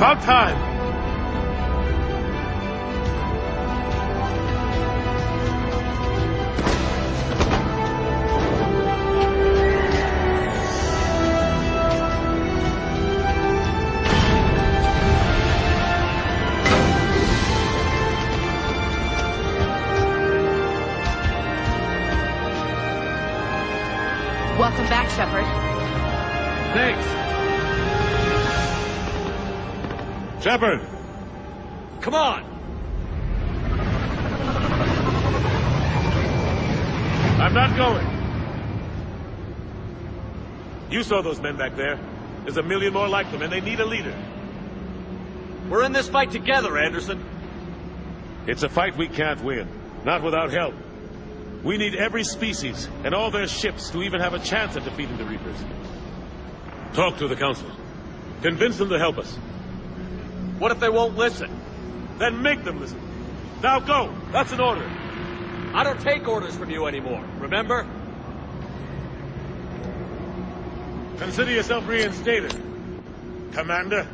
About time. Welcome back, Shepard. Thanks. Shepard! Come on! I'm not going. You saw those men back there. There's a million more like them, and they need a leader. We're in this fight together, Anderson. It's a fight we can't win. Not without help. We need every species and all their ships to even have a chance at defeating the Reapers. Talk to the Council. Convince them to help us. What if they won't listen? Then make them listen. Now go! That's an order. I don't take orders from you anymore, remember? Consider yourself reinstated, Commander.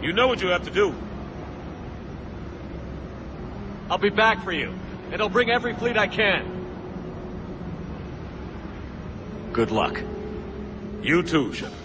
You know what you have to do. I'll be back for you. And I'll bring every fleet I can. Good luck. You too, Shepard.